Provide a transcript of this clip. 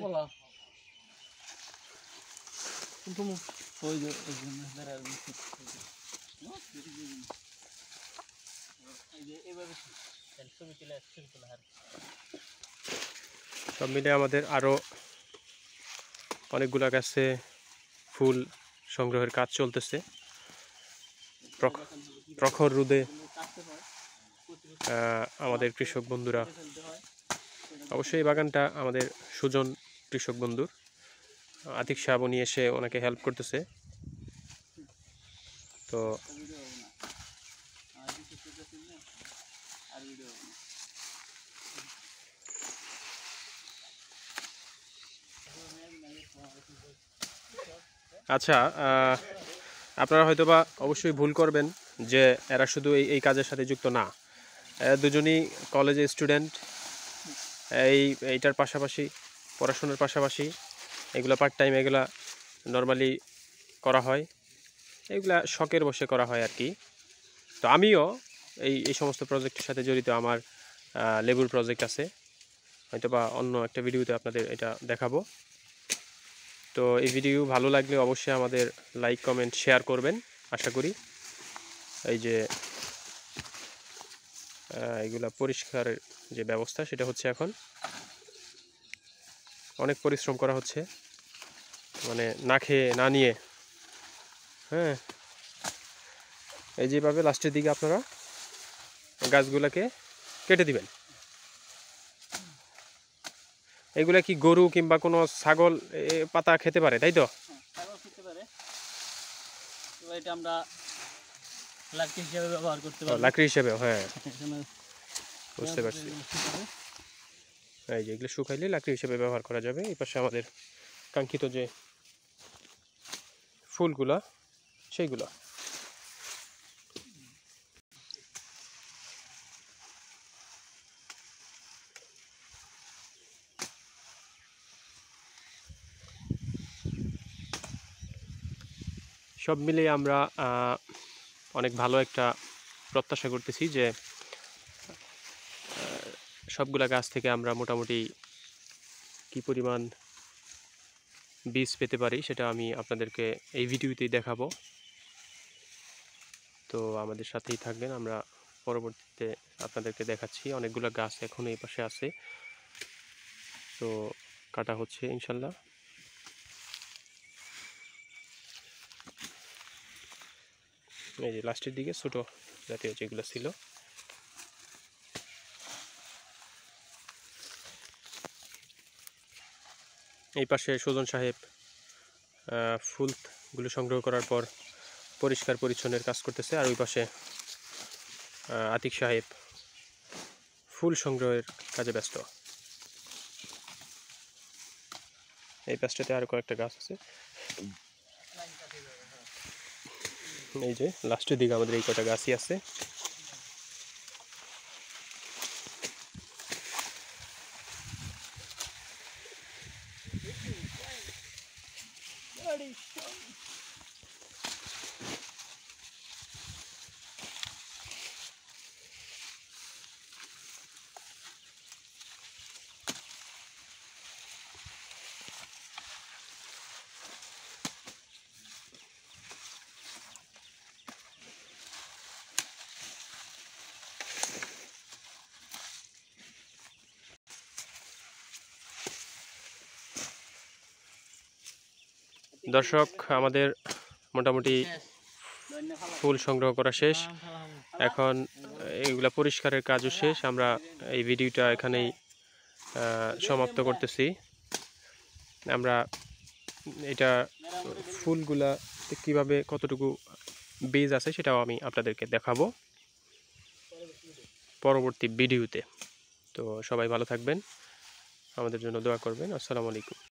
Voilà. Então, foi de dar um pouco. सब मिले आमादेर आरो अनेकगुला गाছে फुल संग्रहर काज चलतेছে। प्रखर रोदे आमादेर कृषक बंधुरा अवश्य बागानटा आमादेर सुजन कृषक बंधुर आतिक साहेब उनी एसे ओनाके हेल्प करतेছে। तो আচ্ছা আপনারা হয়তোবা অবশ্যই ভুল করবেন যে এরা শুধু এই কাজের সাথে যুক্ত না, দুজনেই কলেজের স্টুডেন্ট। এইটার পাশাপাশি পড়াশোনার পাশাপাশি এগুলা পার্ট টাইম এগুলা নরমালি করা হয়, এগুলা শখের বসে করা হয় আর কি। তো আমিও এই সমস্ত প্রজেক্টের সাথে জড়িত, আমার লেবুর প্রজেক্ট আছে, হয়তোবা অন্য একটা ভিডিওতে আপনাদের এটা দেখাবো। तो ये वीडियो भालो लागले अवश्य आमादेर लाइक कमेंट शेयर करबेन। आशा करी এই যে এগুলা পরিষ্কার যে ব্যবস্থা সেটা হচ্ছে এখন অনেক পরিশ্রম করা হচ্ছে, মানে না খেয়ে না নিয়ে। হ্যাঁ, এই যেভাবে লাস্টের দিকে আপনারা গাছগুলোকে কেটে দিবেন। এগুলা কি গরু কিংবা কোনো ছাগল পাতা খেতে পারে, তাই তো? ছাগল খেতে পারে, তো এটা আমরা লাকড়ি হিসেবে ব্যবহার করতে পারি। লাকড়ি হিসেবে, হ্যাঁ, বুঝতে পারছি। এই যে এগুলো শুকাইলে লাকড়ি হিসেবে ব্যবহার করা যাবে। এই পাশে আমাদের কাঙ্ক্ষিত যে ফুলগুলা সেইগুলা। सब मिले आमरा अनेक भालो एकटा प्रत्याशा करतेছি যে সবগুলা গাছ থেকে আমরা মোটামুটি কি পরিমাণ বীজ পেতে পারি সেটা আমি আপনাদেরকে এই ভিডিওতেই দেখাবো। তো আমাদের সাথেই থাকবেন, আমরা পরবর্তীতে আপনাদেরকে দেখাচ্ছি। অনেকগুলা গাছ এখন এই পাশে আছে, তো কাটা হচ্ছে ইনশাআল্লাহ। এই যে লাস্টের দিকে ছোট জাতীয় যেগুলো ছিল এই পাশে সুজন সাহেব ফুলগুলো সংগ্রহ করার পর পরিষ্কার পরিচ্ছন্নের কাজ করতেছে। আর ওই পাশে আতিক সাহেব ফুল সংগ্রহের কাজে ব্যস্ত। এই পাশটাতে আরো কয়েকটা গাছ আছে। এই যে লাস্টের দিকে আমাদের এই কটা গাছই আছে। দর্শক, আমাদের মোটামুটি ফুল সংগ্রহ করা শেষ, এখন এগুলা পরিষ্কারের কাজও শেষ। আমরা এই ভিডিওটা এখানেই সমাপ্ত করতেছি। আমরা এটা ফুলগুলা কিভাবে কতটুকু বীজ আছে সেটাও আমি আপনাদেরকে দেখাবো পরবর্তী ভিডিওতে। তো সবাই ভালো থাকবেন, আমাদের জন্য দোয়া করবেন। আসসালামু আলাইকুম।